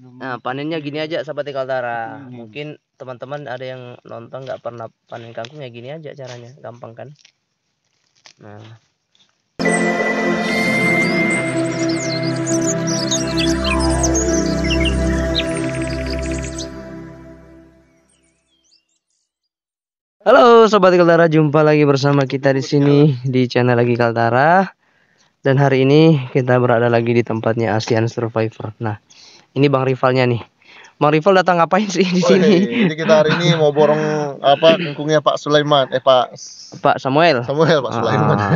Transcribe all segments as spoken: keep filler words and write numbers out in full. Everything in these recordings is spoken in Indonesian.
Nah, panennya gini aja sahabat Kaltara. Mungkin teman-teman ada yang nonton nggak pernah panen kangkung, ya gini aja caranya, gampang kan? Nah. Halo sobat Kaltara, jumpa lagi bersama kita di sini di channel Lagi Kaltara. Dan hari ini kita berada lagi di tempatnya Asian Survivor. Nah, ini Bang Rivalnya nih. Bang Rival datang ngapain sih di sini? Jadi kita hari ini mau borong apa kangkungnya Pak Sulaiman, eh Pak Pak Samuel. Samuel Pak Sulaiman. Ah.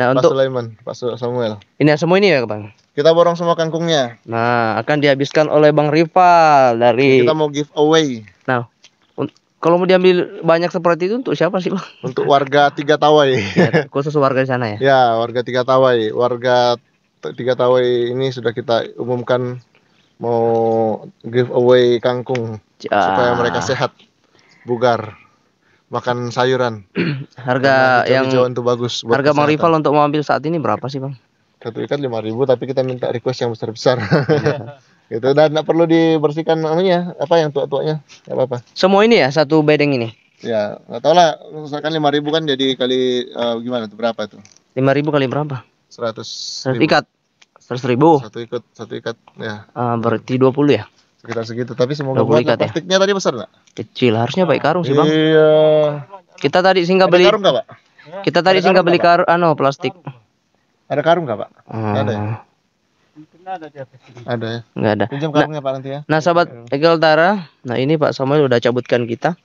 Nah, Pak untuk Sulaiman, Pak Samuel. Ini semua ini ya, Bang. Kita borong semua kangkungnya. Nah, akan dihabiskan oleh Bang Rival dari kita mau giveaway. Nah, kalau mau diambil banyak seperti itu untuk siapa sih, Bang? Untuk warga Tiga Tawai. Ya, khusus warga di sana ya? Ya, warga Tiga Tawai. Warga Tiga Tawai ini sudah kita umumkan mau giveaway kangkung ya, supaya mereka sehat, bugar, makan sayuran. Harga yang itu bagus. Harga Bang Rival untuk mau ambil saat ini berapa sih, Bang? Satu ikan lima ribu, tapi kita minta request yang besar-besar. Ya. Gitu, dan nggak perlu dibersihkan namanya apa yang tua-tuanya, nggak apa-apa. Semua ini ya, satu bedeng ini? Ya, nggak tahu lah, misalkan lima ribu kan jadi kali uh, gimana tuh, berapa tuh? lima ribu kali berapa? seratus ribu. Ikat? seratus ribu? Satu ikat, satu ikat, ya. Uh, berarti dua puluh ya? Sekitar segitu, tapi semoga buat ikat, plastiknya ya? Tadi besar nggak? Kecil, harusnya pakai karung sih Bang. Iya. Kita tadi singgah beli karung nggak Pak? Kita tadi singgah beli karung, ano, plastik. Ada karung nggak Pak? Hmm. Ada ya? Ada di atas sini. Ada ya? Enggak ada. Pinjam karungnya Pak nanti ya. Nah, sahabat Kaltara, nah ini Pak Samuel udah cabutkan kita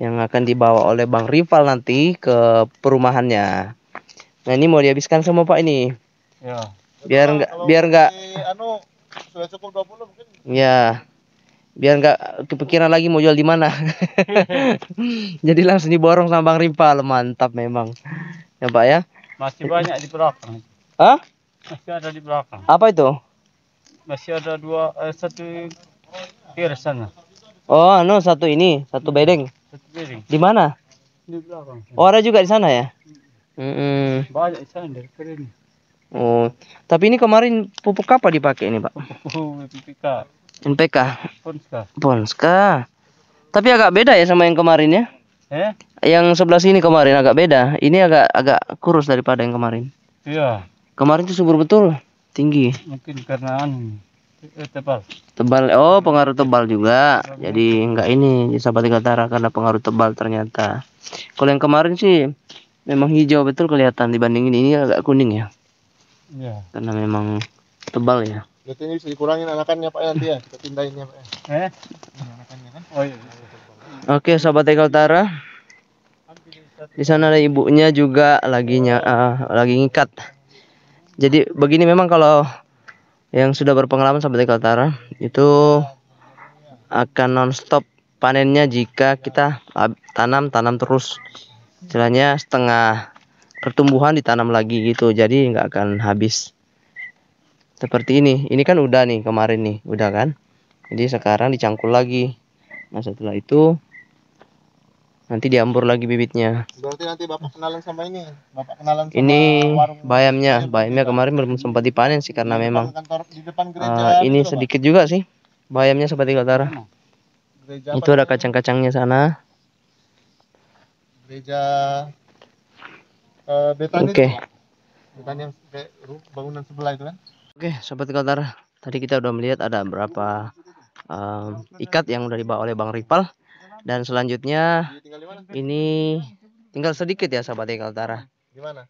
yang akan dibawa oleh Bang Rival nanti ke perumahannya. Nah, ini mau dihabiskan semua Pak ini. Ya. Biar enggak biar enggak anu sudah cukup dua puluh mungkin. Ya. Biar enggak kepikiran lagi mau jual di mana. Jadi langsung diborong sama Bang Rival, mantap memang. Ya Pak ya. Masih banyak di belakang. Hah? Masih ada di belakang. Apa itu? Masih ada dua, eh, satu kiri sana. Oh, no, satu ini, satu bedeng. Satu bedeng. Di mana? Di belakang. Oh, ada juga di sana ya? Hmm. Banyak di sana dari keren. Oh, tapi ini kemarin pupuk apa dipakai ini, Pak? Pupuk N P K. N P K. Ponska. Ponska. Tapi agak beda ya sama yang kemarin ya? Eh? Yang sebelah sini kemarin agak beda. Ini agak agak kurus daripada yang kemarin. Iya. Kemarin tuh subur betul, tinggi. Mungkin karena tebal. Tebal, oh pengaruh tebal juga. Jadi enggak ini, sahabat Kaltara, karena pengaruh tebal ternyata. Kalau yang kemarin sih memang hijau betul kelihatan dibandingin ini agak kuning ya. Iya. Karena memang tebal ya. Berarti ini bisa dikurangin anakannya Pak nanti ya, kita pindahin ya Pak. Eh? Anakannya kan? Oh iya. Oke, sahabat Kaltara. Di sana ada ibunya juga lagi nya, uh, lagi ngikat. Jadi begini memang kalau yang sudah berpengalaman sahabat Kaltara itu akan nonstop panennya jika kita tanam-tanam terus. Istilahnya setengah pertumbuhan ditanam lagi gitu. Jadi nggak akan habis. Seperti ini. Ini kan udah nih kemarin nih. Udah kan. Jadi sekarang dicangkul lagi. Nah setelah itu nanti diambur lagi bibitnya. Berarti nanti Bapak kenalan sama ini. Bapak kenalan sama ini warung bayamnya. Bayamnya kemarin belum sempat dipanen sih karena di memang kantor, di depan gereja uh, ini sedikit apa? Juga sih bayamnya seperti Kaltara. Gereja itu ada kacang-kacangnya sana. Gereja uh, Betani. Oke. Okay. Bukan yang bangunan sebelah itu kan? Oke, okay, sahabat Kaltara. Tadi kita udah melihat ada berapa um, ikat yang udah dibawa oleh Bang Rival. Dan selanjutnya ini tinggal sedikit ya sahabat Kaltara. Gimana?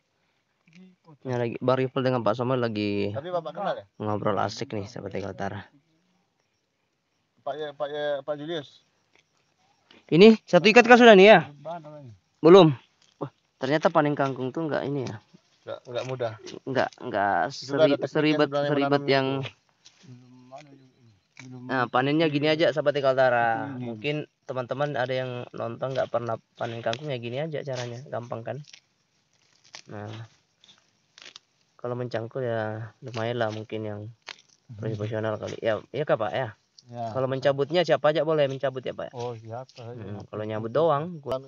Ini lagi Bang Rival dengan Pak Samuel lagi. Tapi Bapak kenal ya? Ngobrol asik nih sahabat Kaltara. Pak ya, Pak ya, Pak Julius. Ini satu ikat kan sudah nih ya? Belum. Wah, ternyata panen kangkung tuh enggak ini ya. Enggak enggak mudah. Enggak enggak seri, seribet seribet yang nah, panennya gini aja sahabat Kaltara. Mungkin teman-teman ada yang nonton nggak pernah panen kangkung, ya gini aja caranya, gampang kan? Nah, kalau mencangkul ya lumayan lah mungkin yang profesional kali. Ya, iya kah Pak ya? Ya. Kalau mencabutnya siapa aja boleh mencabut ya Pak? Oh siapa? Ya. Hmm, kalau nyabut doang. Gua...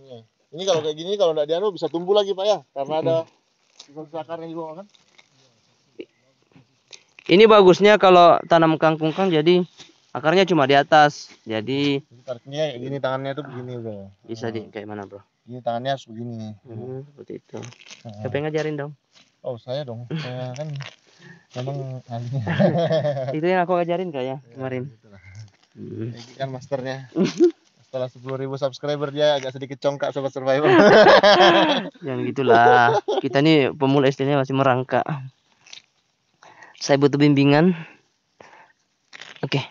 Ini kalau kayak gini kalau nggak dianu bisa tumbuh lagi Pak ya, karena ada akarnya juga kan? Ini bagusnya kalau tanam kangkung kan jadi Akarnya cuma di atas. Jadi tariknya kayak gini, tangannya tuh begini, bro. Bisa di kayak mana, bro? Ini tangannya harus begini. Hmm, seperti itu. Siapa yang ngajarin dong? Oh, saya dong. Saya kan memang ahlinya. Itu yang aku ngajarin kayaknya kemarin. Hmm. Ini kan masternya. Setelah sepuluh ribu subscriber dia agak sedikit congkak sobat survivor. Yang gitulah. Kita nih pemula istilahnya masih merangkak. Saya butuh bimbingan. Oke. Okay.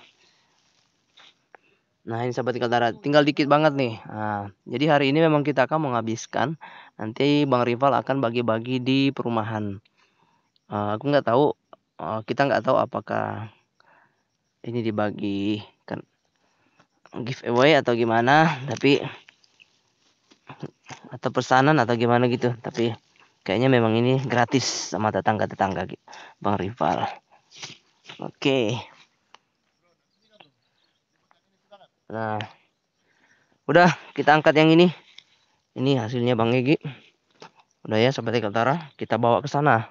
Nah, ini sahabat ikat darat, tinggal dikit banget nih. Nah, jadi hari ini memang kita akan menghabiskan. Nanti Bang Rival akan bagi-bagi di perumahan. Uh, aku nggak tahu, uh, kita nggak tahu apakah ini dibagi kan giveaway atau gimana, tapi atau pesanan atau gimana gitu, tapi kayaknya memang ini gratis sama tetangga-tetangga gitu, Bang Rival. Oke. Okay. Nah, udah kita angkat yang ini. Ini hasilnya Bang Egi. Udah ya sahabat ikat darat, kita bawa ke sana.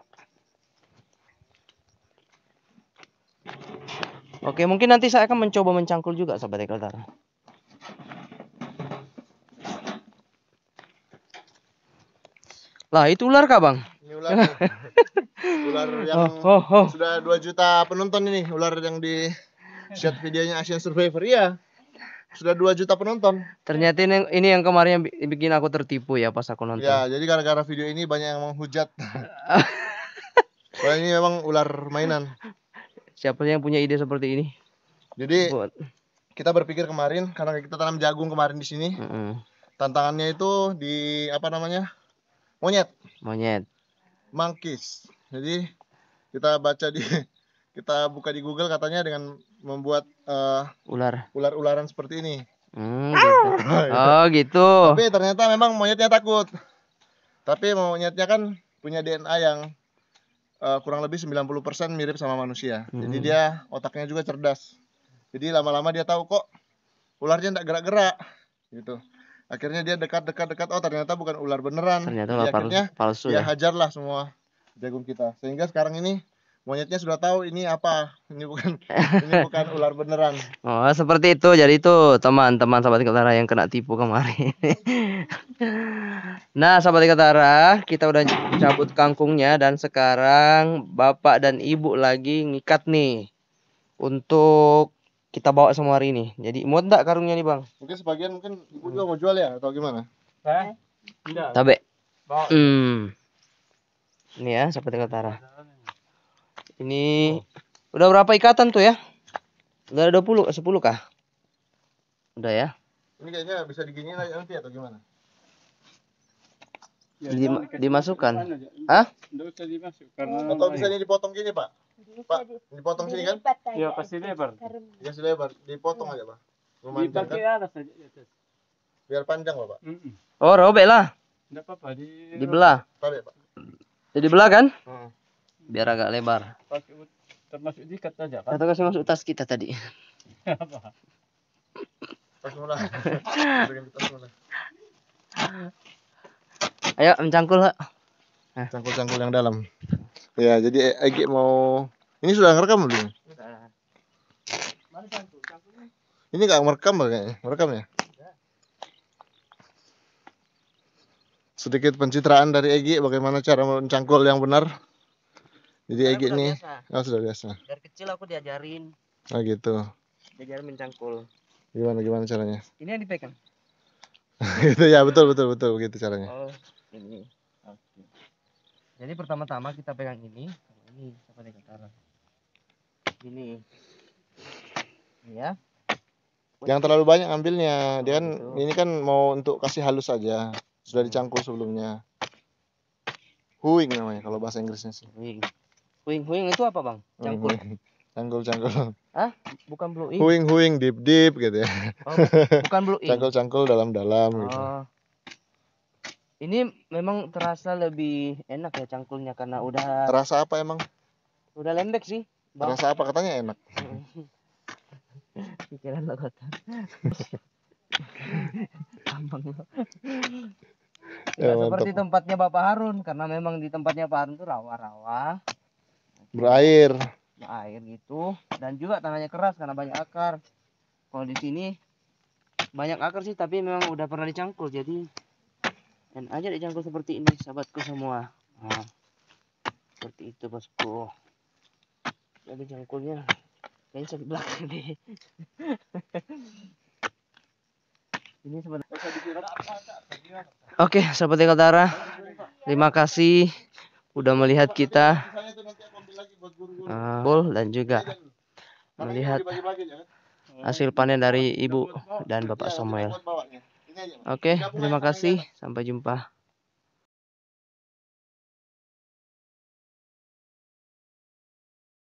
Oke, mungkin nanti saya akan mencoba mencangkul juga sahabat ikat darat. Lah, itu ular kah, Bang? Ini ular. Ular yang oh, oh, oh. Sudah dua juta penonton ini, ular yang di shot videonya Asian Survivor ya. Sudah dua juta penonton. Ternyata ini, ini yang kemarin bikin aku tertipu ya pas aku nonton. Ya, jadi gara-gara video ini banyak yang menghujat. Soalnya ini memang ular mainan. Siapa yang punya ide seperti ini? Jadi buat. Kita berpikir kemarin karena kita tanam jagung kemarin di sini. Mm-hmm. Tantangannya itu di apa namanya? Monyet. Monyet. Monkeys. Jadi kita baca di kita buka di Google katanya dengan membuat uh, ular ular-ularan seperti ini. Mm, gitu. Oh gitu. Tapi ternyata memang monyetnya takut. Tapi monyetnya kan punya D N A yang Uh, kurang lebih sembilan puluh persen mirip sama manusia. Hmm. Jadi dia otaknya juga cerdas. Jadi lama-lama dia tahu kok ularnya tidak gerak-gerak gitu. Akhirnya dia dekat-dekat-dekat, oh ternyata bukan ular beneran. Ternyata akhirnya palsu, dia ya? Hajarlah semua jagung kita. Sehingga sekarang ini monyetnya sudah tahu ini apa. Ini bukan ini bukan ular beneran. Oh, seperti itu. Jadi itu teman-teman sahabat ikat darat yang kena tipu kemarin. Nah sahabat ikat darat, kita udah cabut kangkungnya dan sekarang bapak dan ibu lagi ngikat nih untuk kita bawa semua hari ini. Jadi muat enggak karungnya nih, Bang? Mungkin sebagian mungkin ibu juga mau jual ya atau gimana? Hah? Enggak. Tabe. Hmm. Ini ya sahabat ikat darat. Ini oh. Udah berapa ikatan tuh ya? Udah ada dua puluh, sepuluh kah? Udah ya. Ini kayaknya bisa diginiin lagi nanti atau gimana? Dima dimasukkan, ah? Atau bisa ini dipotong gini, Pak? Pak, dipotong sini kan? Iya, pasti lebar. Iya, pasti lebar. Dipotong aja, Pak. Dipakai kan? Atas aja, atas. Biar panjang, Pak. Mm -mm. Oh, robek lah. Enggak apa-apa, di dibelah. Robek, Pak. Jadi belah kan? Hmm. Biar agak lebar. Pakai termasuk diikat aja, Pak. Atau kasih masuk tas kita tadi. Apa? Tas mula. Tas mula. Ayo mencangkul, Pak. Nah. Cangkul-cangkul yang dalam. Ya, jadi Egi mau ini sudah ngerekam belum? Ini enggak merekam kayaknya. Merekam ya? Sedikit pencitraan dari Egi bagaimana cara mencangkul yang benar. Jadi Egi ini biasa. Oh, sudah biasa. Dari kecil aku diajarin. Oh, gitu. Diajarin mencangkul. Gimana gimana caranya? Ini yang dipegang. Gitu ya, betul betul betul begitu caranya. Oh. Ini. Oke. Jadi pertama-tama kita pegang ini, ini sampai ke arah. Ini. Ini ya. Jangan terlalu banyak ambilnya. Dia kan oh, ini kan mau untuk kasih halus aja. Sudah dicangkul sebelumnya. Huing namanya kalau bahasa Inggrisnya sih. Huing. Huing huing itu apa, Bang? Cangkul. Cangkul-cangkul. Ah, bukan blue ink. Huing-huing, deep-deep gitu ya. Oh, bukan blue ink. Cangkul-cangkul dalam-dalam oh, gitu. Ini memang terasa lebih enak ya cangkulnya karena udah. Terasa apa emang? Udah lembek sih, Bang. Terasa apa katanya enak. Pikiran lo kota. Tampang lo. Ya, seperti tempatnya Bapak Harun karena memang di tempatnya Pak Harun tuh rawa-rawa. Berair. air gitu, dan juga tanahnya keras karena banyak akar. Kalau di sini banyak akar sih, tapi memang udah pernah dicangkul, jadi dan aja dicangkul seperti ini sahabatku semua. Nah, seperti itu bosku. Jadi cangkulnya kayaknya sampai belakang deh. Ini sebenarnya. Oke, sahabat Tiga Tawai, terima kasih udah melihat kita uh, dan juga melihat hasil panen dari Ibu dan Bapak Samuel. Oke, terima kasih, sampai jumpa.